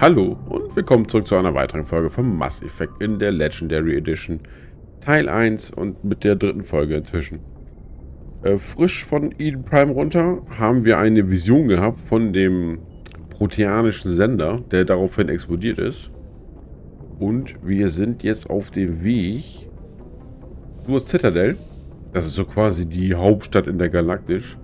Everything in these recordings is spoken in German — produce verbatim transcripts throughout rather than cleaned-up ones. Hallo und willkommen zurück zu einer weiteren Folge von Mass Effect in der Legendary Edition Teil eins und mit der dritten Folge inzwischen. Äh, frisch von Eden Prime runter haben wir eine Vision gehabt von dem proteanischen Sender, der daraufhin explodiert ist. Und wir sind jetzt auf dem Weg zur Citadel. Das ist so quasi die Hauptstadt in der Galaktisch.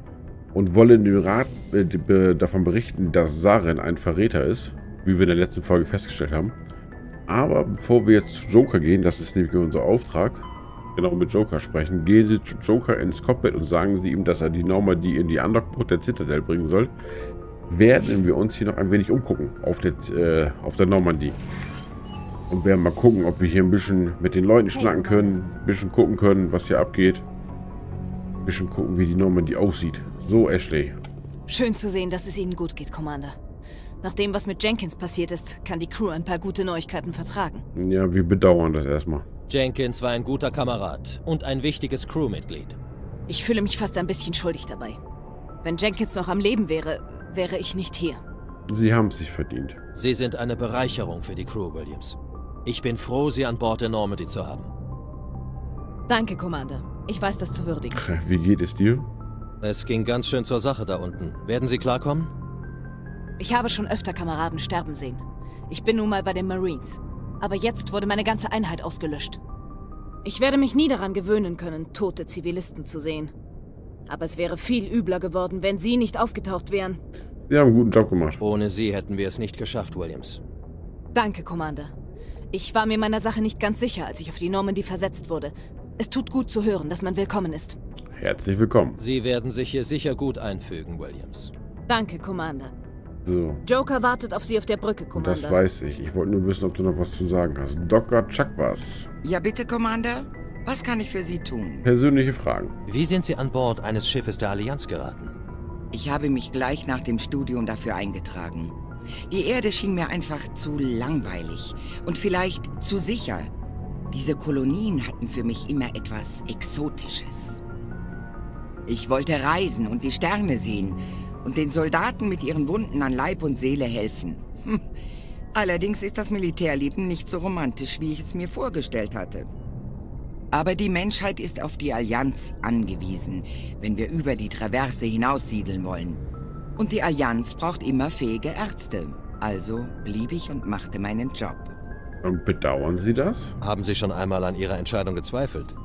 Und wollen dem Rat äh, davon berichten, dass Saren ein Verräter ist, wie wir in der letzten Folge festgestellt haben. Aber bevor wir jetzt zu Joker gehen, das ist nämlich unser Auftrag, genau, mit Joker sprechen, gehen Sie zu Joker ins Cockpit und sagen Sie ihm, dass er die Normandie in die Andockbucht der Zitadel bringen soll. Werden wir uns hier noch ein wenig umgucken auf der, äh, auf der Normandie. Und werden mal gucken, ob wir hier ein bisschen mit den Leuten schnacken können, ein bisschen gucken können, was hier abgeht. Ein bisschen gucken, wie die Normandie aussieht. So, Ashley. Schön zu sehen, dass es Ihnen gut geht, Commander. Nach dem, was mit Jenkins passiert ist, kann die Crew ein paar gute Neuigkeiten vertragen. Ja, wir bedauern das erstmal. Jenkins war ein guter Kamerad und ein wichtiges Crewmitglied. Ich fühle mich fast ein bisschen schuldig dabei. Wenn Jenkins noch am Leben wäre, wäre ich nicht hier. Sie haben es sich verdient. Sie sind eine Bereicherung für die Crew, Williams. Ich bin froh, Sie an Bord der Normandy zu haben. Danke, Commander. Ich weiß das zu würdigen. Wie geht es dir? Es ging ganz schön zur Sache da unten. Werden Sie klarkommen? Ich habe schon öfter Kameraden sterben sehen. Ich bin nun mal bei den Marines. Aber jetzt wurde meine ganze Einheit ausgelöscht. Ich werde mich nie daran gewöhnen können, tote Zivilisten zu sehen. Aber es wäre viel übler geworden, wenn Sie nicht aufgetaucht wären. Sie haben einen guten Job gemacht. Ohne Sie hätten wir es nicht geschafft, Williams. Danke, Commander. Ich war mir meiner Sache nicht ganz sicher, als ich auf die Normandie versetzt wurde. Es tut gut zu hören, dass man willkommen ist. Herzlich willkommen. Sie werden sich hier sicher gut einfügen, Williams. Danke, Commander. So. Joker wartet auf Sie auf der Brücke, Commander. Das weiß ich. Ich wollte nur wissen, ob du noch was zu sagen hast. Doktor Chakwas. Ja, bitte, Commander. Was kann ich für Sie tun? Persönliche Fragen. Wie sind Sie an Bord eines Schiffes der Allianz geraten? Ich habe mich gleich nach dem Studium dafür eingetragen. Die Erde schien mir einfach zu langweilig und vielleicht zu sicher. Diese Kolonien hatten für mich immer etwas Exotisches. Ich wollte reisen und die Sterne sehen und den Soldaten mit ihren Wunden an Leib und Seele helfen. Hm. Allerdings ist das Militärleben nicht so romantisch, wie ich es mir vorgestellt hatte. Aber die Menschheit ist auf die Allianz angewiesen, wenn wir über die Traverse hinaussiedeln wollen. Und die Allianz braucht immer fähige Ärzte. Also blieb ich und machte meinen Job. Und bedauern Sie das? Haben Sie schon einmal an Ihrer Entscheidung gezweifelt?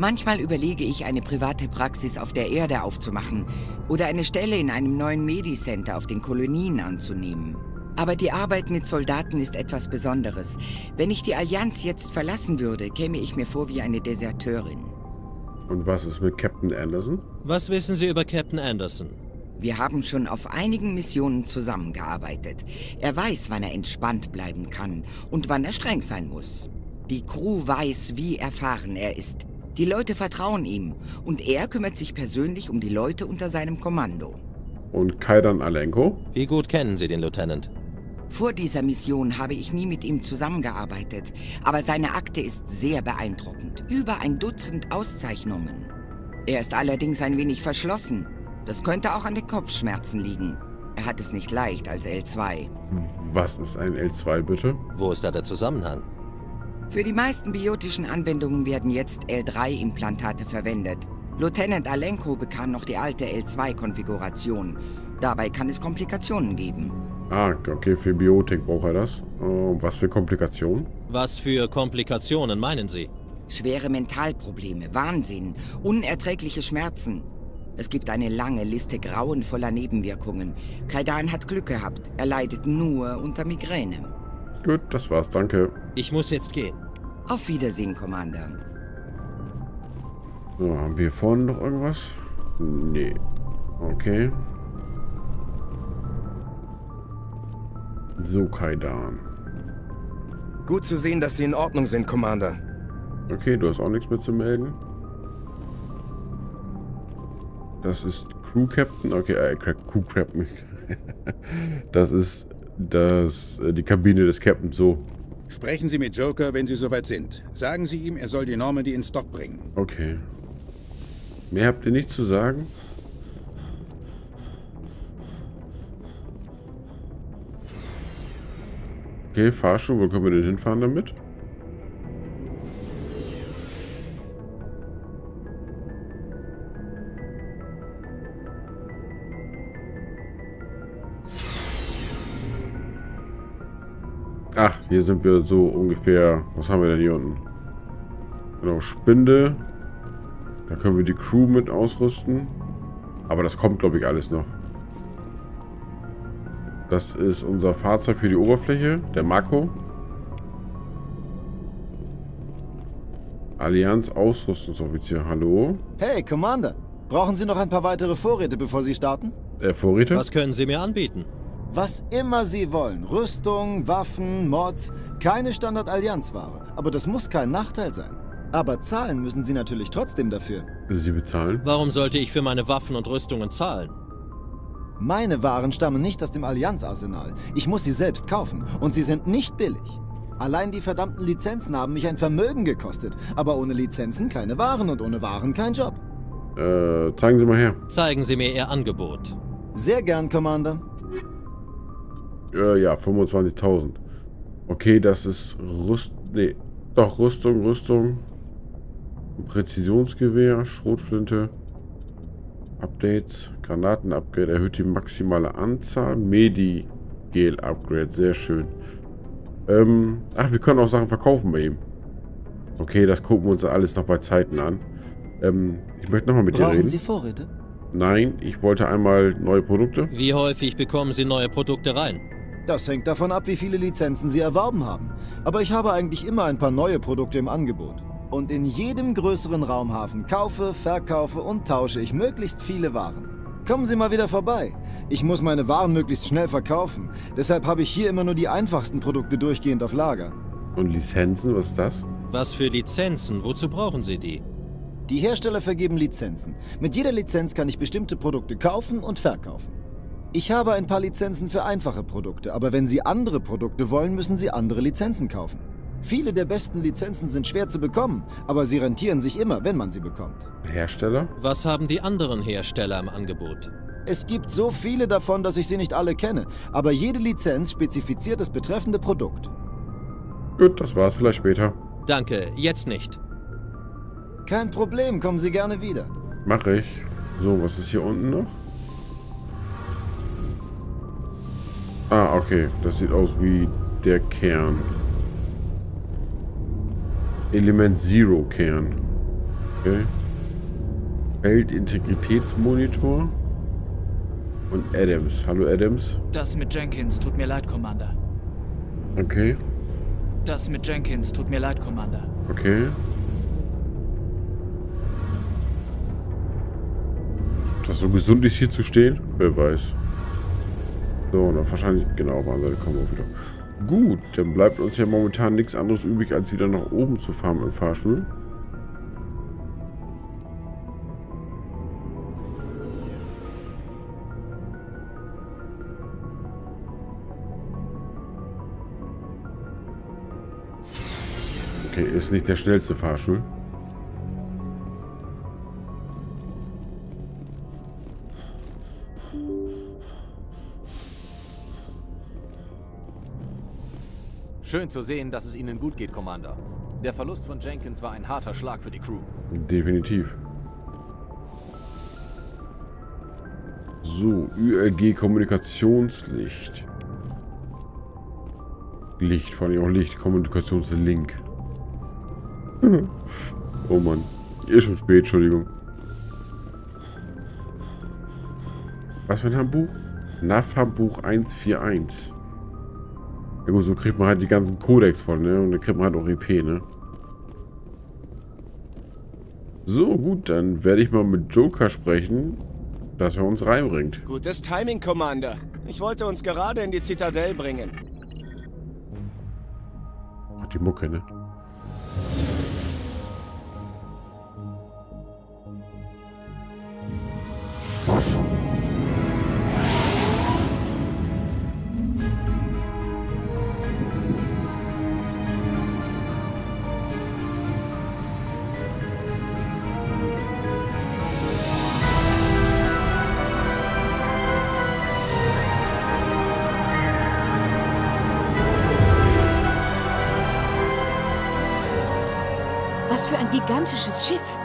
Manchmal überlege ich, eine private Praxis auf der Erde aufzumachen oder eine Stelle in einem neuen Medicenter auf den Kolonien anzunehmen. Aber die Arbeit mit Soldaten ist etwas Besonderes. Wenn ich die Allianz jetzt verlassen würde, käme ich mir vor wie eine Deserteurin. Und was ist mit Captain Anderson? Was wissen Sie über Captain Anderson? Wir haben schon auf einigen Missionen zusammengearbeitet. Er weiß, wann er entspannt bleiben kann und wann er streng sein muss. Die Crew weiß, wie erfahren er ist. Die Leute vertrauen ihm und er kümmert sich persönlich um die Leute unter seinem Kommando. Und Kaidan Alenko? Wie gut kennen Sie den Lieutenant? Vor dieser Mission habe ich nie mit ihm zusammengearbeitet, aber seine Akte ist sehr beeindruckend. Über ein Dutzend Auszeichnungen. Er ist allerdings ein wenig verschlossen. Das könnte auch an den Kopfschmerzen liegen. Er hat es nicht leicht als L zwei. Was ist ein L zwei bitte? Wo ist da der Zusammenhang? Für die meisten biotischen Anwendungen werden jetzt L drei Implantate verwendet. Lieutenant Alenko bekam noch die alte L zwei Konfiguration. Dabei kann es Komplikationen geben. Ah, okay, für Biotik braucht er das. Uh, was für Komplikationen? Was für Komplikationen meinen Sie? Schwere Mentalprobleme, Wahnsinn, unerträgliche Schmerzen. Es gibt eine lange Liste grauenvoller Nebenwirkungen. Kaidan hat Glück gehabt. Er leidet nur unter Migräne. Gut, das war's, danke. Ich muss jetzt gehen. Auf Wiedersehen, Commander. So, haben wir hier vorne noch irgendwas? Nee. Okay. So, Kaidan. Gut zu sehen, dass Sie in Ordnung sind, Commander. Okay, du hast auch nichts mehr zu melden. Das ist Crew Captain. Okay, äh, Crew Captain. Das ist... Das, die Kabine des Captains, so. Sprechen Sie mit Joker, wenn Sie soweit sind. Sagen Sie ihm, er soll die Normandie in Stock bringen. Okay. Mehr habt ihr nicht zu sagen? Okay, Fahrstuhl, wo können wir denn hinfahren damit? Ach, hier sind wir so ungefähr. Was haben wir denn hier unten? Genau, Spinde. Da können wir die Crew mit ausrüsten. Aber das kommt, glaube ich, alles noch. Das ist unser Fahrzeug für die Oberfläche, der Marco. Allianz Ausrüstungsoffizier, hallo. Hey, Commander. Brauchen Sie noch ein paar weitere Vorräte, bevor Sie starten? Äh, Vorräte? Was können Sie mir anbieten? Was immer Sie wollen. Rüstung, Waffen, Mods. Keine Standard-Allianz-Ware. Aber das muss kein Nachteil sein. Aber zahlen müssen Sie natürlich trotzdem dafür. Sie bezahlen? Warum sollte ich für meine Waffen und Rüstungen zahlen? Meine Waren stammen nicht aus dem Allianz-Arsenal. Ich muss sie selbst kaufen. Und sie sind nicht billig. Allein die verdammten Lizenzen haben mich ein Vermögen gekostet. Aber ohne Lizenzen keine Waren und ohne Waren kein Job. Äh, zeigen Sie mal her. Zeigen Sie mir Ihr Angebot. Sehr gern, Commander. Äh, ja, fünfundzwanzigtausend. Okay, das ist Rüst... Nee, doch, Rüstung, Rüstung. Präzisionsgewehr, Schrotflinte. Updates, Granatenupgrade, erhöht die maximale Anzahl. Medigel-Upgrade, sehr schön. Ähm, ach, wir können auch Sachen verkaufen bei ihm. Okay, das gucken wir uns alles noch bei Zeiten an. Ähm, ich möchte nochmal mit dir reden. Brauchen Sie Vorräte? Nein, ich wollte einmal neue Produkte. Wie häufig bekommen Sie neue Produkte rein? Das hängt davon ab, wie viele Lizenzen Sie erworben haben. Aber ich habe eigentlich immer ein paar neue Produkte im Angebot. Und in jedem größeren Raumhafen kaufe, verkaufe und tausche ich möglichst viele Waren. Kommen Sie mal wieder vorbei. Ich muss meine Waren möglichst schnell verkaufen. Deshalb habe ich hier immer nur die einfachsten Produkte durchgehend auf Lager. Und Lizenzen, was ist das? Was für Lizenzen? Wozu brauchen Sie die? Die Hersteller vergeben Lizenzen. Mit jeder Lizenz kann ich bestimmte Produkte kaufen und verkaufen. Ich habe ein paar Lizenzen für einfache Produkte, aber wenn Sie andere Produkte wollen, müssen Sie andere Lizenzen kaufen. Viele der besten Lizenzen sind schwer zu bekommen, aber sie rentieren sich immer, wenn man sie bekommt. Hersteller? Was haben die anderen Hersteller im Angebot? Es gibt so viele davon, dass ich sie nicht alle kenne, aber jede Lizenz spezifiziert das betreffende Produkt. Gut, das war's, vielleicht später. Danke, jetzt nicht. Kein Problem, kommen Sie gerne wieder. Mach ich. So, was ist hier unten noch? Ah, okay. Das sieht aus wie der Kern. Element Zero Kern. Okay. Feldintegritätsmonitor. Und Adams. Hallo, Adams. Das mit Jenkins tut mir leid, Commander. Okay. Das mit Jenkins tut mir leid, Commander. Okay. Dass so gesund ist, hier zu stehen? Wer weiß. So, dann wahrscheinlich... Genau, aber dann kommen wir wieder. Gut, dann bleibt uns ja momentan nichts anderes übrig, als wieder nach oben zu fahren im Fahrstuhl. Okay, ist nicht der schnellste Fahrstuhl. Schön zu sehen, dass es Ihnen gut geht, Commander. Der Verlust von Jenkins war ein harter Schlag für die Crew. Definitiv. So, Ü L G-Kommunikationslicht. Licht, vor allem auch Licht, Kommunikationslink. Oh Mann, ist schon spät, Entschuldigung. Was für ein Handbuch? N A V-Handbuch eins vier eins. Ja gut, so kriegt man halt die ganzen Codex voll, ne? Und dann kriegt man halt auch E P, ne? So, gut, dann werde ich mal mit Joker sprechen, dass er uns reinbringt. Gutes Timing, Commander. Ich wollte uns gerade in die Zitadelle bringen. Ach, die Mucke, ne? Was für ein gigantisches Schiff!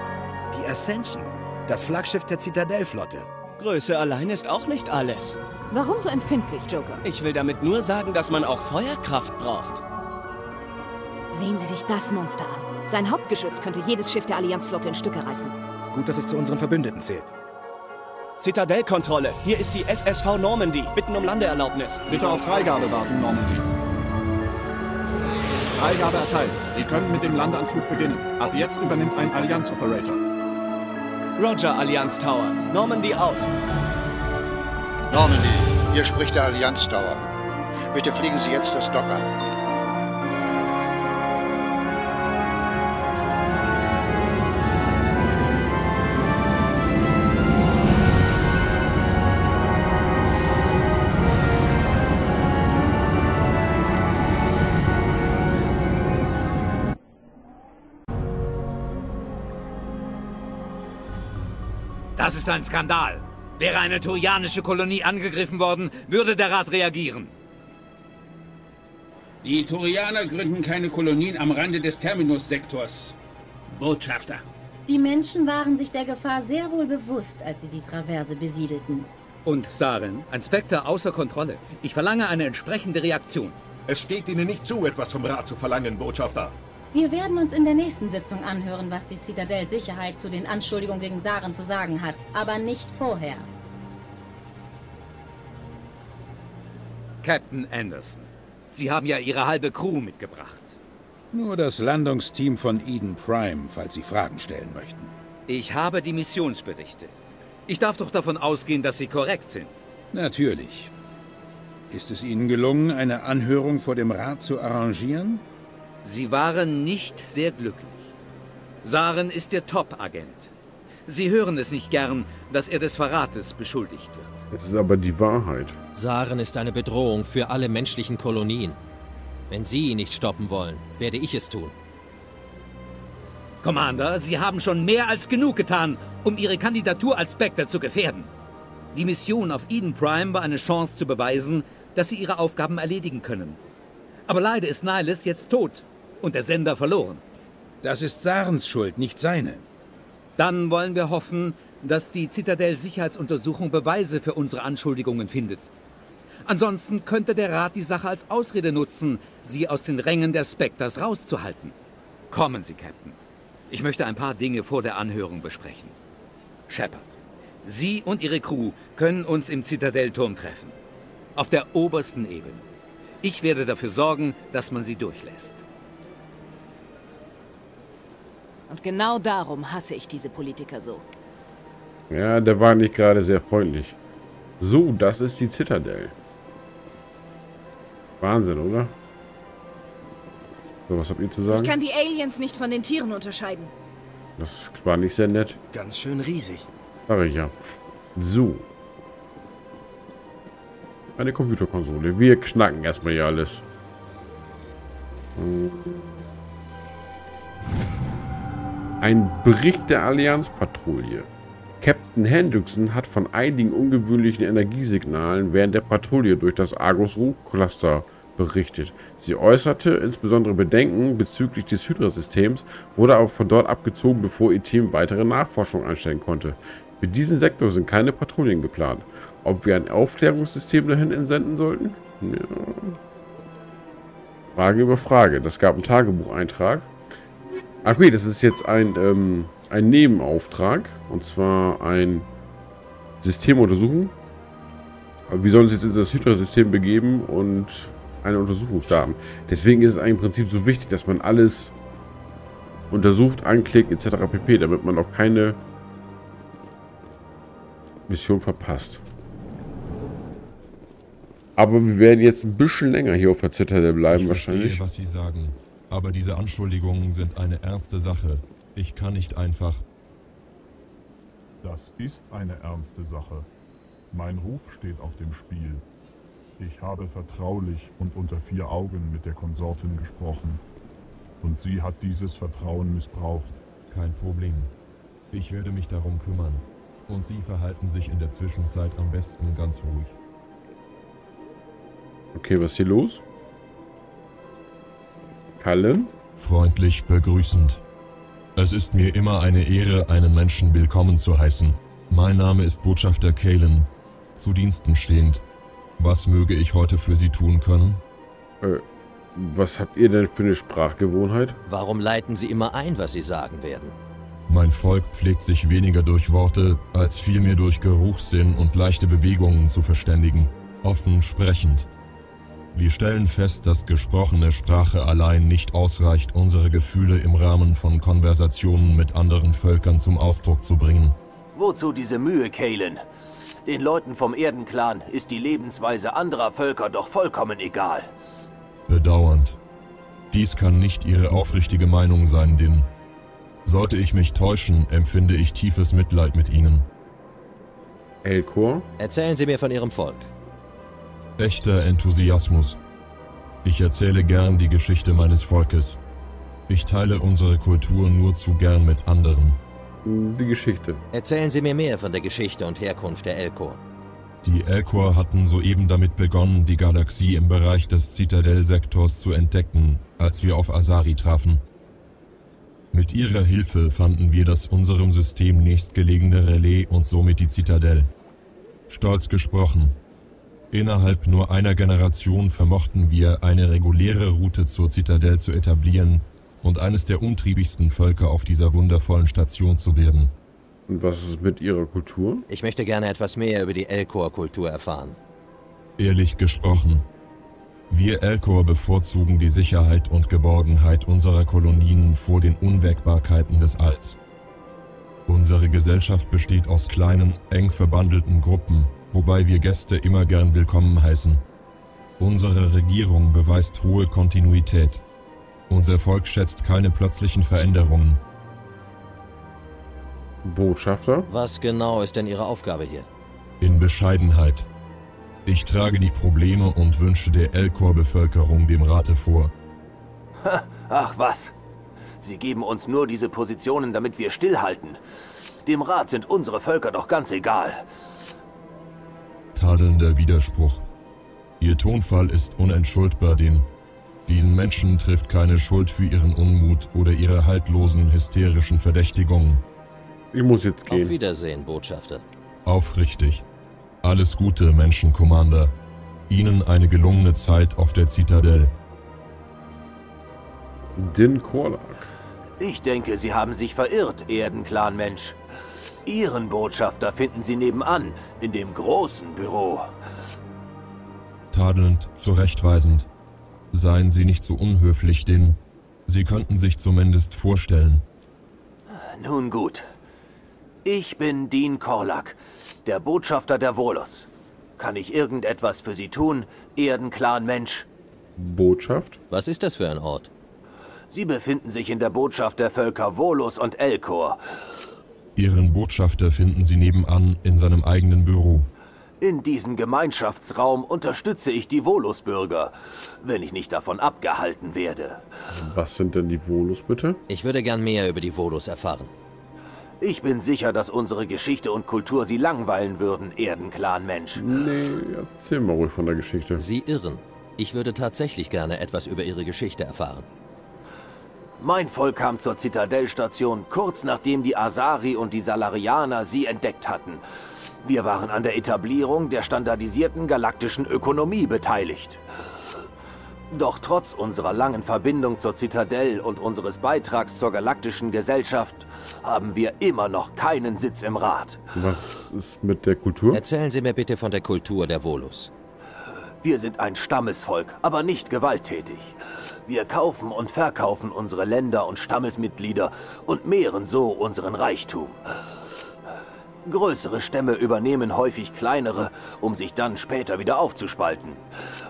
Die Ascension, das Flaggschiff der Zitadellflotte. Größe allein ist auch nicht alles. Warum so empfindlich, Joker? Ich will damit nur sagen, dass man auch Feuerkraft braucht. Sehen Sie sich das Monster an. Sein Hauptgeschütz könnte jedes Schiff der Allianzflotte in Stücke reißen. Gut, dass es zu unseren Verbündeten zählt. Zitadellkontrolle. Hier ist die S S V Normandy. Bitten um Landeerlaubnis. Bitte auf Freigabe warten, Normandy. Freigabe erteilt. Sie können mit dem Landeanflug beginnen. Ab jetzt übernimmt ein Allianz-Operator. Roger, Allianz Tower. Normandy out. Normandy, hier spricht der Allianz Tower. Bitte fliegen Sie jetzt das Dock an. Das ist ein Skandal. Wäre eine turianische Kolonie angegriffen worden, würde der Rat reagieren. Die Turianer gründen keine Kolonien am Rande des Terminus-Sektors. Botschafter. Die Menschen waren sich der Gefahr sehr wohl bewusst, als sie die Traverse besiedelten. Und Saren, ein Spectre außer Kontrolle. Ich verlange eine entsprechende Reaktion. Es steht Ihnen nicht zu, etwas vom Rat zu verlangen, Botschafter. Wir werden uns in der nächsten Sitzung anhören, was die Zitadell-Sicherheit zu den Anschuldigungen gegen Saren zu sagen hat, aber nicht vorher. Captain Anderson, Sie haben ja Ihre halbe Crew mitgebracht. Nur das Landungsteam von Eden Prime, falls Sie Fragen stellen möchten. Ich habe die Missionsberichte. Ich darf doch davon ausgehen, dass sie korrekt sind. Natürlich. Ist es Ihnen gelungen, eine Anhörung vor dem Rat zu arrangieren? Sie waren nicht sehr glücklich. Saren ist Ihr Top-Agent. Sie hören es nicht gern, dass er des Verrates beschuldigt wird. Es ist aber die Wahrheit. Saren ist eine Bedrohung für alle menschlichen Kolonien. Wenn Sie ihn nicht stoppen wollen, werde ich es tun. Commander, Sie haben schon mehr als genug getan, um Ihre Kandidatur als Spectre zu gefährden. Die Mission auf Eden Prime war eine Chance zu beweisen, dass Sie Ihre Aufgaben erledigen können. Aber leider ist Nihilus jetzt tot. Und der Sender verloren. Das ist Sarens Schuld, nicht seine. Dann wollen wir hoffen, dass die Zitadell-Sicherheitsuntersuchung Beweise für unsere Anschuldigungen findet. Ansonsten könnte der Rat die Sache als Ausrede nutzen, sie aus den Rängen der Spectres rauszuhalten. Kommen Sie, Captain. Ich möchte ein paar Dinge vor der Anhörung besprechen. Shepard, Sie und Ihre Crew können uns im Zitadellturm treffen. Auf der obersten Ebene. Ich werde dafür sorgen, dass man Sie durchlässt. Und genau darum hasse ich diese Politiker so. Ja, der war nicht gerade sehr freundlich. So, das ist die Zitadelle. Wahnsinn, oder? So, was habt ihr zu sagen? Ich kann die Aliens nicht von den Tieren unterscheiden. Das war nicht sehr nett. Ganz schön riesig. Sag ich ja. So. Eine Computerkonsole. Wir knacken erstmal hier alles. Hm. Ein Bericht der Allianzpatrouille. Captain Hendrickson hat von einigen ungewöhnlichen Energiesignalen während der Patrouille durch das Argos-Ruh-Cluster berichtet. Sie äußerte insbesondere Bedenken bezüglich des Hydrasystems, wurde aber von dort abgezogen, bevor ihr Team weitere Nachforschung anstellen konnte. Für diesen Sektor sind keine Patrouillen geplant. Ob wir ein Aufklärungssystem dahin entsenden sollten? Ja. Frage über Frage. Das gab einen Tagebucheintrag. Ach okay, das ist jetzt ein, ähm, ein Nebenauftrag. Und zwar ein System untersuchen. Wir sollen uns jetzt in das Hydra-System begeben und eine Untersuchung starten. Deswegen ist es im Prinzip so wichtig, dass man alles untersucht, anklickt et cetera pp. Damit man auch keine Mission verpasst. Aber wir werden jetzt ein bisschen länger hier auf der Zitadelle bleiben, ich wahrscheinlich. Verstehe, was Sie sagen. Aber diese Anschuldigungen sind eine ernste Sache. Ich kann nicht einfach... Das ist eine ernste Sache. Mein Ruf steht auf dem Spiel. Ich habe vertraulich und unter vier Augen mit der Konsortin gesprochen. Und sie hat dieses Vertrauen missbraucht. Kein Problem. Ich werde mich darum kümmern. Und Sie verhalten sich in der Zwischenzeit am besten ganz ruhig. Okay, was ist hier los? Calyn? Freundlich begrüßend. Es ist mir immer eine Ehre, einen Menschen willkommen zu heißen. Mein Name ist Botschafter Calyn, zu Diensten stehend. Was möge ich heute für Sie tun können? Äh, was habt ihr denn für eine Sprachgewohnheit? Warum leiten Sie immer ein, was Sie sagen werden? Mein Volk pflegt sich weniger durch Worte, als vielmehr durch Geruchssinn und leichte Bewegungen zu verständigen, offen sprechend. Wir stellen fest, dass gesprochene Sprache allein nicht ausreicht, unsere Gefühle im Rahmen von Konversationen mit anderen Völkern zum Ausdruck zu bringen. Wozu diese Mühe, Calyn? Den Leuten vom Erdenclan ist die Lebensweise anderer Völker doch vollkommen egal. Bedauernd. Dies kann nicht Ihre aufrichtige Meinung sein, Din. Sollte ich mich täuschen, empfinde ich tiefes Mitleid mit Ihnen. Elcor? Erzählen Sie mir von Ihrem Volk. Echter Enthusiasmus. Ich erzähle gern die Geschichte meines Volkes. Ich teile unsere Kultur nur zu gern mit anderen. Die Geschichte. Erzählen Sie mir mehr von der Geschichte und Herkunft der Elcor. Die Elcor hatten soeben damit begonnen, die Galaxie im Bereich des Zitadellsektors zu entdecken, als wir auf Asari trafen. Mit ihrer Hilfe fanden wir das unserem System nächstgelegene Relais und somit die Zitadelle. Stolz gesprochen. Innerhalb nur einer Generation vermochten wir, eine reguläre Route zur Zitadelle zu etablieren und eines der umtriebigsten Völker auf dieser wundervollen Station zu werden. Und was ist mit ihrer Kultur? Ich möchte gerne etwas mehr über die Elcor-Kultur erfahren. Ehrlich gesprochen. Wir Elcor bevorzugen die Sicherheit und Geborgenheit unserer Kolonien vor den Unwägbarkeiten des Alls. Unsere Gesellschaft besteht aus kleinen, eng verbandelten Gruppen, wobei wir Gäste immer gern willkommen heißen. Unsere Regierung beweist hohe Kontinuität. Unser Volk schätzt keine plötzlichen Veränderungen. Botschafter? Was genau ist denn Ihre Aufgabe hier? In Bescheidenheit. Ich trage die Probleme und Wünsche der Elcor-Bevölkerung dem Rate vor. Ach was. Sie geben uns nur diese Positionen, damit wir stillhalten. Dem Rat sind unsere Völker doch ganz egal. Tadelnder Widerspruch. Ihr Tonfall ist unentschuldbar, Din. Diesen Menschen trifft keine Schuld für ihren Unmut oder ihre haltlosen, hysterischen Verdächtigungen. Ich muss jetzt gehen. Auf Wiedersehen, Botschafter. Aufrichtig. Alles Gute, Menschen Commander. Ihnen eine gelungene Zeit auf der Zitadelle. Din Korlak. Ich denke, Sie haben sich verirrt, Erdenclan-Mensch. Ihren Botschafter finden Sie nebenan, in dem großen Büro. Tadelnd, zurechtweisend. Seien Sie nicht so unhöflich, Din. Sie könnten sich zumindest vorstellen. Nun gut. Ich bin Din Korlak, der Botschafter der Volus. Kann ich irgendetwas für Sie tun, Erdenclan-Mensch? Botschaft? Was ist das für ein Ort? Sie befinden sich in der Botschaft der Völker Volus und Elcor. Ihren Botschafter finden Sie nebenan in seinem eigenen Büro. In diesem Gemeinschaftsraum unterstütze ich die Volus-Bürger, wenn ich nicht davon abgehalten werde. Was sind denn die Volus, bitte? Ich würde gern mehr über die Volus erfahren. Ich bin sicher, dass unsere Geschichte und Kultur Sie langweilen würden, Erdenclan-Mensch. Nee, erzähl mal ruhig von der Geschichte. Sie irren. Ich würde tatsächlich gerne etwas über Ihre Geschichte erfahren. Mein Volk kam zur Zitadellstation kurz nachdem die Asari und die Salarianer sie entdeckt hatten. Wir waren an der Etablierung der standardisierten galaktischen Ökonomie beteiligt. Doch trotz unserer langen Verbindung zur Zitadelle und unseres Beitrags zur galaktischen Gesellschaft haben wir immer noch keinen Sitz im Rat. Was ist mit der Kultur? Erzählen Sie mir bitte von der Kultur der Volus. Wir sind ein Stammesvolk, aber nicht gewalttätig. Wir kaufen und verkaufen unsere Länder und Stammesmitglieder und mehren so unseren Reichtum. Größere Stämme übernehmen häufig kleinere, um sich dann später wieder aufzuspalten.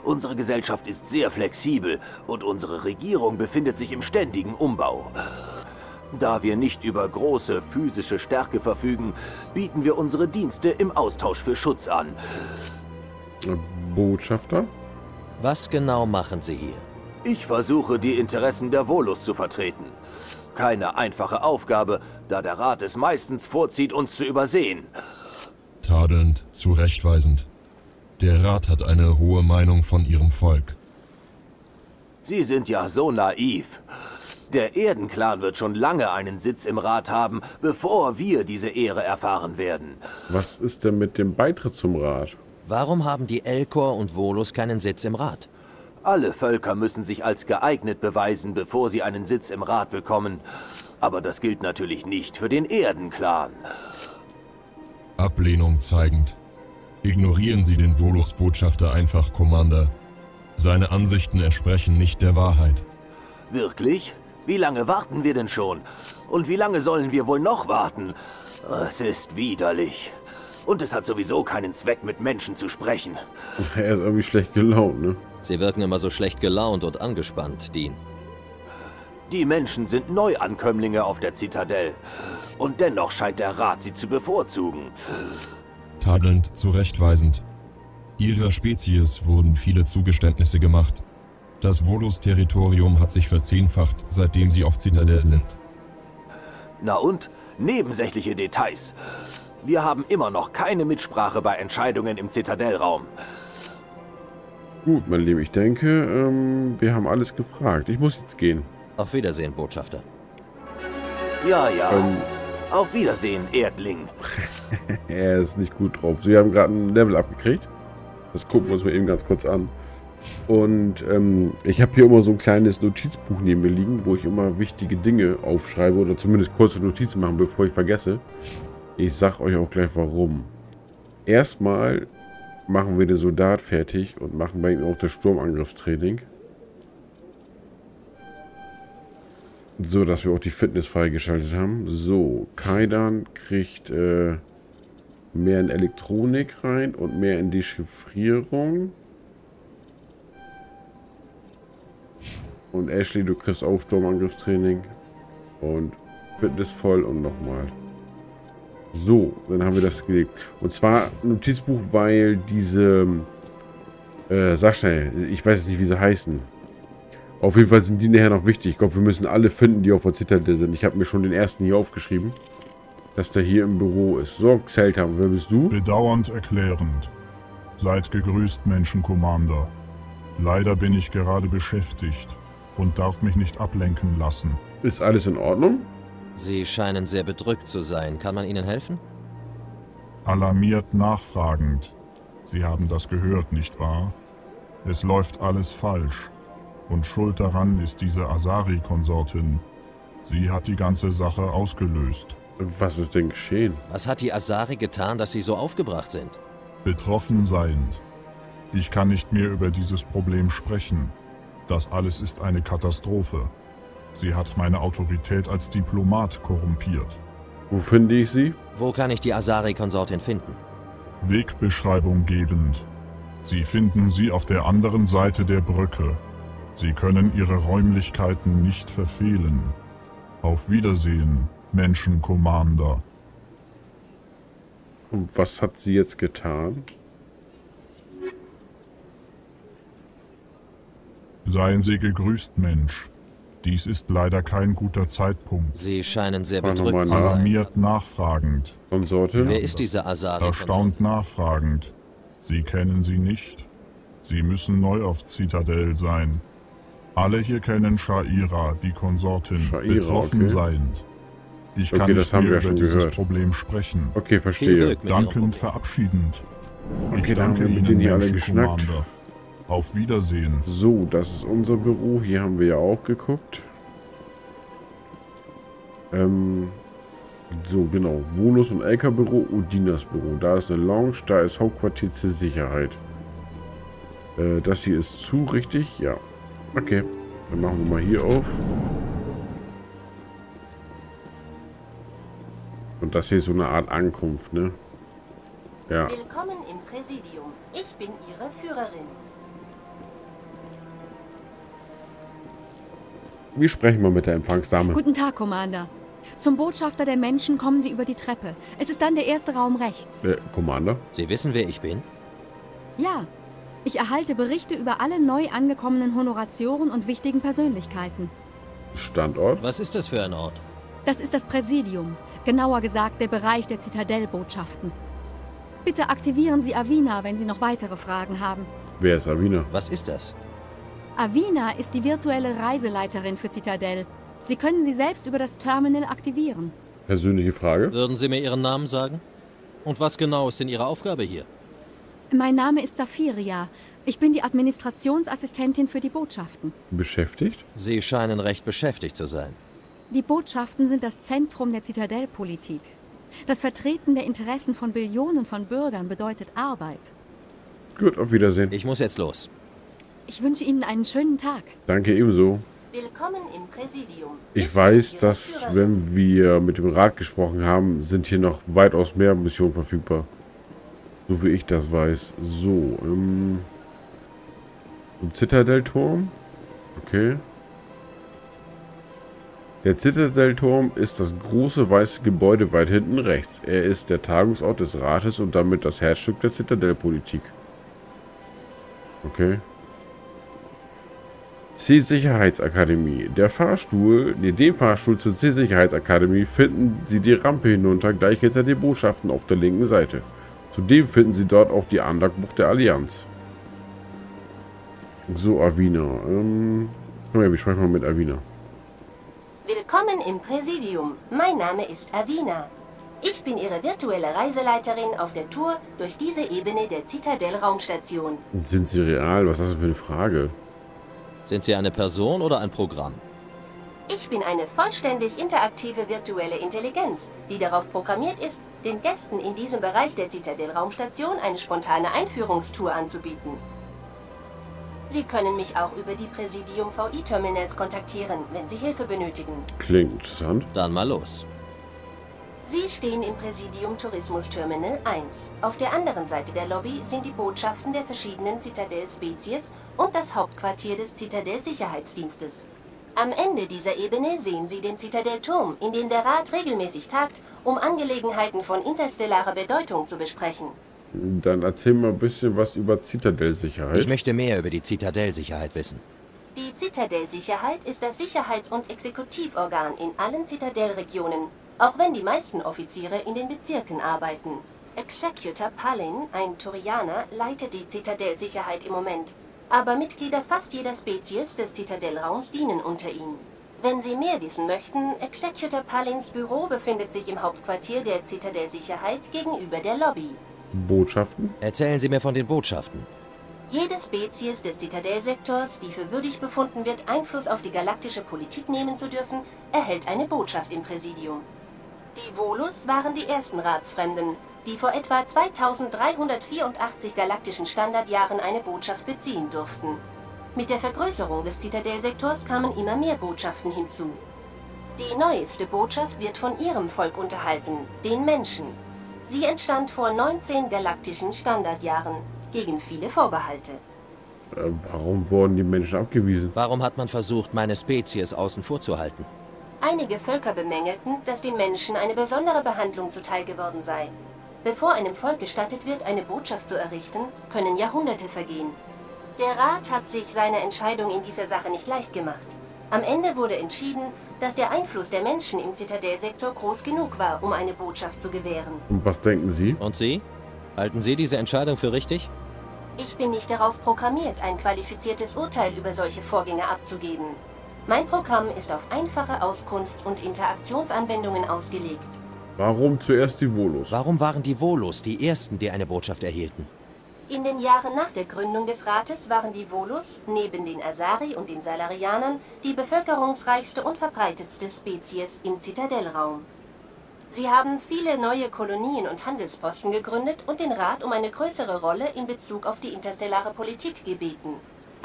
Unsere Gesellschaft ist sehr flexibel und unsere Regierung befindet sich im ständigen Umbau. Da wir nicht über große physische Stärke verfügen, bieten wir unsere Dienste im Austausch für Schutz an. Botschafter? Was genau machen Sie hier? Ich versuche, die Interessen der Volus zu vertreten. Keine einfache Aufgabe, da der Rat es meistens vorzieht, uns zu übersehen. Tadelnd, zurechtweisend. Der Rat hat eine hohe Meinung von ihrem Volk. Sie sind ja so naiv. Der Erdenclan wird schon lange einen Sitz im Rat haben, bevor wir diese Ehre erfahren werden. Was ist denn mit dem Beitritt zum Rat? Warum haben die Elcor und Volus keinen Sitz im Rat? Alle Völker müssen sich als geeignet beweisen, bevor sie einen Sitz im Rat bekommen. Aber das gilt natürlich nicht für den Erdenclan. Ablehnung zeigend. Ignorieren Sie den Volus-Botschafter einfach, Commander. Seine Ansichten entsprechen nicht der Wahrheit. Wirklich? Wie lange warten wir denn schon? Und wie lange sollen wir wohl noch warten? Es ist widerlich. Und es hat sowieso keinen Zweck, mit Menschen zu sprechen. Er ist irgendwie schlecht gelaunt, ne? Sie wirken immer so schlecht gelaunt und angespannt, Dean. Die Menschen sind Neuankömmlinge auf der Zitadelle. Und dennoch scheint der Rat sie zu bevorzugen. Tadelnd, zurechtweisend. Ihrer Spezies wurden viele Zugeständnisse gemacht. Das Volus-Territorium hat sich verzehnfacht, seitdem sie auf Zitadelle sind. Na und? Nebensächliche Details. Wir haben immer noch keine Mitsprache bei Entscheidungen im Zitadellraum. Gut, mein Lieber, ich denke, ähm, wir haben alles gefragt. Ich muss jetzt gehen. Auf Wiedersehen, Botschafter. Ja, ja. Ähm, Auf Wiedersehen, Erdling. Er ist nicht gut drauf. Sie haben gerade ein Level abgekriegt. Das gucken wir uns mal eben ganz kurz an. Und ähm, ich habe hier immer so ein kleines Notizbuch neben mir liegen, wo ich immer wichtige Dinge aufschreibe oder zumindest kurze Notizen machen, bevor ich vergesse. Ich sag euch auch gleich warum. Erstmal machen wir den Soldat fertig und machen bei ihm auch das Sturmangriffstraining. So, dass wir auch die Fitness freigeschaltet haben. So, Kaidan kriegt äh, mehr in Elektronik rein und mehr in Dechiffrierung. Und Ashley, du kriegst auch Sturmangriffstraining. Und Fitness voll und nochmal. So, dann haben wir das gelegt. Und zwar Notizbuch, weil diese... Äh, sag schnell, ich weiß jetzt nicht, wie sie heißen. Auf jeden Fall sind die nachher noch wichtig. Ich glaube, wir müssen alle finden, die auf der Zitadelle sind. Ich habe mir schon den ersten hier aufgeschrieben, dass der hier im Büro ist. So, Zelt haben. Wer bist du? Bedauernd erklärend. Seid gegrüßt, Menschenkommander. Leider bin ich gerade beschäftigt und darf mich nicht ablenken lassen. Ist alles in Ordnung? Sie scheinen sehr bedrückt zu sein. Kann man Ihnen helfen? Alarmiert nachfragend. Sie haben das gehört, nicht wahr? Es läuft alles falsch. Und schuld daran ist diese Asari-Konsortin. Sie hat die ganze Sache ausgelöst. Was ist denn geschehen? Was hat die Asari getan, dass Sie so aufgebracht sind? Betroffen seiend. Ich kann nicht mehr über dieses Problem sprechen. Das alles ist eine Katastrophe. Sie hat meine Autorität als Diplomat korrumpiert. Wo finde ich sie? Wo kann ich die Asari-Konsortin finden? Wegbeschreibung gebend. Sie finden sie auf der anderen Seite der Brücke. Sie können ihre Räumlichkeiten nicht verfehlen. Auf Wiedersehen, Menschenkommander. Und was hat sie jetzt getan? Seien Sie gegrüßt, Mensch. Dies ist leider kein guter Zeitpunkt. Sie scheinen sehr bedrückt zu sein. Alarmiert nachfragend. Konsortin? Wer ist diese Asari? Erstaunt nachfragend. Sie kennen sie nicht. Sie müssen neu auf Zitadelle sein. Alle hier kennen Sha'ira, die Konsortin. Sha'ira, betroffen okay. seiend. Ich kann okay, nicht mehr über schon dieses gehört. Problem sprechen. Okay, verstehe. Dankend verabschiedend. Okay, ich danke Ihnen, den hier alle geschnackt. Auf Wiedersehen. So, das ist unser Büro. Hier haben wir ja auch geguckt. Ähm, so, genau. Volus und Elka-Büro, Udinas Büro. Da ist eine Lounge, da ist Hauptquartier zur Sicherheit. Äh, das hier ist zu, richtig? Ja. Okay. Dann machen wir mal hier auf. Und das hier ist so eine Art Ankunft, ne? Ja. Willkommen im Präsidium. Ich bin Ihre Führerin. Wir sprechen mal mit der Empfangsdame. Guten Tag, Commander. Zum Botschafter der Menschen kommen Sie über die Treppe. Es ist dann der erste Raum rechts. Äh, Commander? Sie wissen, wer ich bin? Ja. Ich erhalte Berichte über alle neu angekommenen Honoratioren und wichtigen Persönlichkeiten. Standort? Was ist das für ein Ort? Das ist das Präsidium. Genauer gesagt, der Bereich der Zitadellbotschaften. Bitte aktivieren Sie Avina, wenn Sie noch weitere Fragen haben. Wer ist Avina? Was ist das? Avina ist die virtuelle Reiseleiterin für Zitadelle. Sie können sie selbst über das Terminal aktivieren. Persönliche Frage. Würden Sie mir Ihren Namen sagen? Und was genau ist denn Ihre Aufgabe hier? Mein Name ist Safiria. Ich bin die Administrationsassistentin für die Botschaften. Beschäftigt? Sie scheinen recht beschäftigt zu sein. Die Botschaften sind das Zentrum der Zitadellpolitik. Das Vertreten der Interessen von Billionen von Bürgern bedeutet Arbeit. Gut, auf Wiedersehen. Ich muss jetzt los. Ich wünsche Ihnen einen schönen Tag. Danke, ebenso. Willkommen im Präsidium. Ich weiß, dass, wenn wir mit dem Rat gesprochen haben, sind hier noch weitaus mehr Missionen verfügbar. So wie ich das weiß. So, im, im Zitadellturm. Okay. Der Zitadellturm ist das große weiße Gebäude weit hinten rechts. Er ist der Tagungsort des Rates und damit das Herzstück der Zitadellpolitik. Okay. C-Sicherheitsakademie. Der Fahrstuhl, nee, den Fahrstuhl zur C-Sicherheitsakademie finden Sie die Rampe hinunter, gleich hinter den Botschaften auf der linken Seite. Zudem finden Sie dort auch die Andachtbuch der Allianz. So, Avina. Ähm, wir sprechen mal mit Avina. Willkommen im Präsidium. Mein Name ist Avina. Ich bin Ihre virtuelle Reiseleiterin auf der Tour durch diese Ebene der Zitadell-Raumstation. Sind Sie real? Was ist das für eine Frage? Sind Sie eine Person oder ein Programm? Ich bin eine vollständig interaktive virtuelle Intelligenz, die darauf programmiert ist, den Gästen in diesem Bereich der Zitadell-Raumstation eine spontane Einführungstour anzubieten. Sie können mich auch über die Präsidium-V I-Terminals kontaktieren, wenn Sie Hilfe benötigen. Klingt interessant. Dann mal los. Sie stehen im Präsidium Tourismus Terminal eins. Auf der anderen Seite der Lobby sind die Botschaften der verschiedenen Zitadell-Spezies und das Hauptquartier des Zitadell-Sicherheitsdienstes. Am Ende dieser Ebene sehen Sie den Zitadellturm, in dem der Rat regelmäßig tagt, um Angelegenheiten von interstellarer Bedeutung zu besprechen. Dann erzähl mal ein bisschen was über Zitadell-Sicherheit. Ich möchte mehr über die Zitadell-Sicherheit wissen. Die Zitadell-Sicherheit ist das Sicherheits- und Exekutivorgan in allen Zitadell-Regionen, auch wenn die meisten Offiziere in den Bezirken arbeiten. Executor Palin, ein Turianer, leitet die Zitadell-Sicherheit im Moment, aber Mitglieder fast jeder Spezies des Zitadellraums dienen unter ihm. Wenn Sie mehr wissen möchten, Executor Palins Büro befindet sich im Hauptquartier der Zitadell-Sicherheit gegenüber der Lobby. Botschaften? Erzählen Sie mir von den Botschaften. Jede Spezies des Zitadellsektors, die für würdig befunden wird, Einfluss auf die galaktische Politik nehmen zu dürfen, erhält eine Botschaft im Präsidium. Die Volus waren die ersten Ratsfremden, die vor etwa zweitausenddreihundertvierundachtzig galaktischen Standardjahren eine Botschaft beziehen durften. Mit der Vergrößerung des Zitadellsektors kamen immer mehr Botschaften hinzu. Die neueste Botschaft wird von ihrem Volk unterhalten, den Menschen. Sie entstand vor neunzehn galaktischen Standardjahren, gegen viele Vorbehalte. Äh, warum wurden die Menschen abgewiesen? Warum hat man versucht, meine Spezies außen vor zu halten? Einige Völker bemängelten, dass den Menschen eine besondere Behandlung zuteil geworden sei. Bevor einem Volk gestattet wird, eine Botschaft zu errichten, können Jahrhunderte vergehen. Der Rat hat sich seine Entscheidung in dieser Sache nicht leicht gemacht. Am Ende wurde entschieden, dass der Einfluss der Menschen im Zitadellsektor groß genug war, um eine Botschaft zu gewähren. Und was denken Sie? Und Sie? Halten Sie diese Entscheidung für richtig? Ich bin nicht darauf programmiert, ein qualifiziertes Urteil über solche Vorgänge abzugeben. Mein Programm ist auf einfache Auskunfts- und Interaktionsanwendungen ausgelegt. Warum zuerst die Volus? Warum waren die Volus die ersten, die eine Botschaft erhielten? In den Jahren nach der Gründung des Rates waren die Volus, neben den Asari und den Salarianern, die bevölkerungsreichste und verbreitetste Spezies im Zitadellraum. Sie haben viele neue Kolonien und Handelsposten gegründet und den Rat um eine größere Rolle in Bezug auf die interstellare Politik gebeten.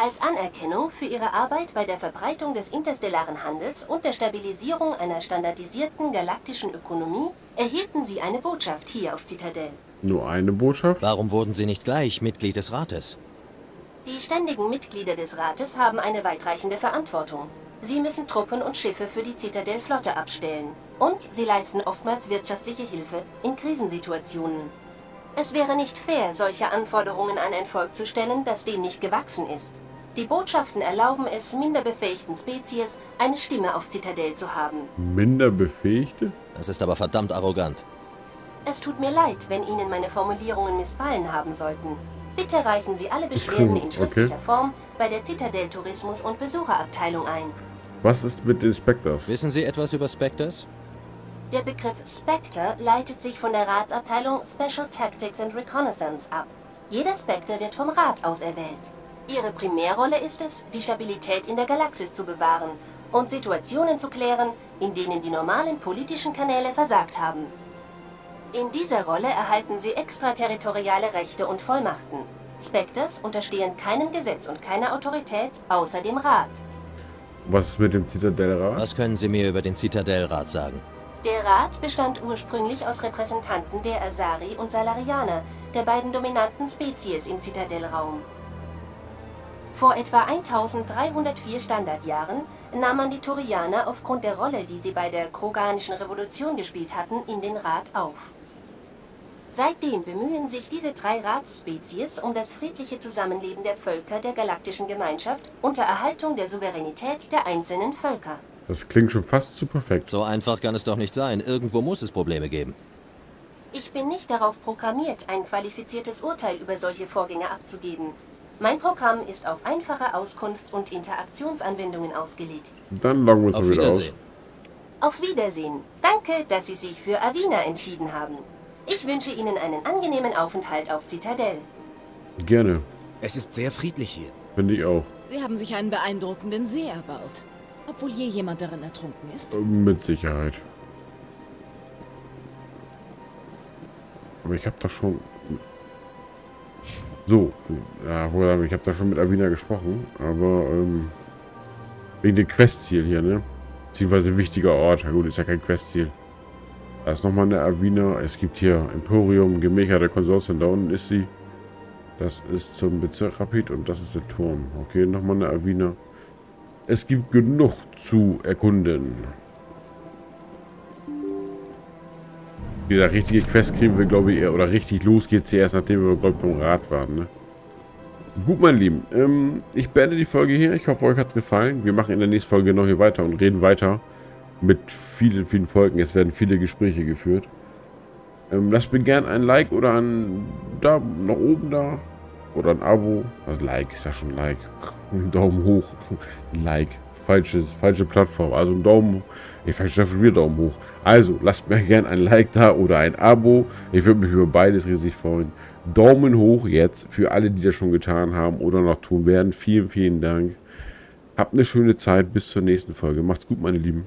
Als Anerkennung für ihre Arbeit bei der Verbreitung des interstellaren Handels und der Stabilisierung einer standardisierten galaktischen Ökonomie erhielten sie eine Botschaft hier auf Zitadell. Nur eine Botschaft? Warum wurden sie nicht gleich Mitglied des Rates? Die ständigen Mitglieder des Rates haben eine weitreichende Verantwortung. Sie müssen Truppen und Schiffe für die Zitadellflotte abstellen. Und sie leisten oftmals wirtschaftliche Hilfe in Krisensituationen. Es wäre nicht fair, solche Anforderungen an ein Volk zu stellen, das dem nicht gewachsen ist. Die Botschaften erlauben es, minder befähigten Spezies eine Stimme auf Zitadell zu haben. Minder befähigte? Das ist aber verdammt arrogant. Es tut mir leid, wenn Ihnen meine Formulierungen missfallen haben sollten. Bitte reichen Sie alle Beschwerden in schriftlicher okay. Form bei der Zitadell Tourismus- und Besucherabteilung ein. Was ist mit den Spectres? Wissen Sie etwas über Spectres? Der Begriff Spectre leitet sich von der Ratsabteilung Special Tactics and Reconnaissance ab. Jeder Spectre wird vom Rat auserwählt. Ihre Primärrolle ist es, die Stabilität in der Galaxis zu bewahren und Situationen zu klären, in denen die normalen politischen Kanäle versagt haben. In dieser Rolle erhalten sie extraterritoriale Rechte und Vollmachten. Spectres unterstehen keinem Gesetz und keiner Autorität außer dem Rat. Was ist mit dem Zitadellrat? Was können Sie mir über den Zitadellrat sagen? Der Rat bestand ursprünglich aus Repräsentanten der Asari und Salarianer, der beiden dominanten Spezies im Zitadellraum. Vor etwa eintausenddreihundertvier Standardjahren nahm man die Turianer aufgrund der Rolle, die sie bei der Kroganischen Revolution gespielt hatten, in den Rat auf. Seitdem bemühen sich diese drei Ratsspezies um das friedliche Zusammenleben der Völker der galaktischen Gemeinschaft unter Erhaltung der Souveränität der einzelnen Völker. Das klingt schon fast zu perfekt. So einfach kann es doch nicht sein. Irgendwo muss es Probleme geben. Ich bin nicht darauf programmiert, ein qualifiziertes Urteil über solche Vorgänge abzugeben. Mein Programm ist auf einfache Auskunfts- und Interaktionsanwendungen ausgelegt. Dann loggen wir uns wieder aus. Auf Wiedersehen. Danke, dass Sie sich für Avina entschieden haben. Ich wünsche Ihnen einen angenehmen Aufenthalt auf Zitadell. Gerne. Es ist sehr friedlich hier. Finde ich auch. Sie haben sich einen beeindruckenden See erbaut. Obwohl je jemand darin ertrunken ist. Mit Sicherheit. Aber ich habe doch schon... So, ja, ich habe da schon mit Avina gesprochen, aber ähm, wegen dem Questziel hier, ne? Beziehungsweise wichtiger Ort. Ja, gut, ist ja kein Questziel. Da ist nochmal eine Avina. Es gibt hier Emporium, Gemächer der Konsortien. Da unten ist sie. Das ist zum Bezirk Rapid und das ist der Turm. Okay, nochmal eine Avina. Es gibt genug zu erkunden. Dieser richtige Quest kriegen wir, glaube ich, eher, oder richtig los geht's hier erst, nachdem wir, glaube ich, beim Rat waren, ne? Gut, meine Lieben, ähm, ich beende die Folge hier. Ich hoffe, euch hat's gefallen. Wir machen in der nächsten Folge noch hier weiter und reden weiter mit vielen, vielen Folgen. Es werden viele Gespräche geführt. Ähm, lasst mir gerne ein Like oder ein da nach oben da oder ein Abo. Also Like ist ja schon Like. Ein Daumen hoch. Like. Falsche, falsche Plattform, also einen Daumen, ich verstehe wieder Daumen hoch. Also, lasst mir gerne ein Like da oder ein Abo, ich würde mich über beides riesig freuen. Daumen hoch jetzt für alle, die das schon getan haben oder noch tun werden. Vielen, vielen Dank. Habt eine schöne Zeit, bis zur nächsten Folge. Macht's gut, meine Lieben.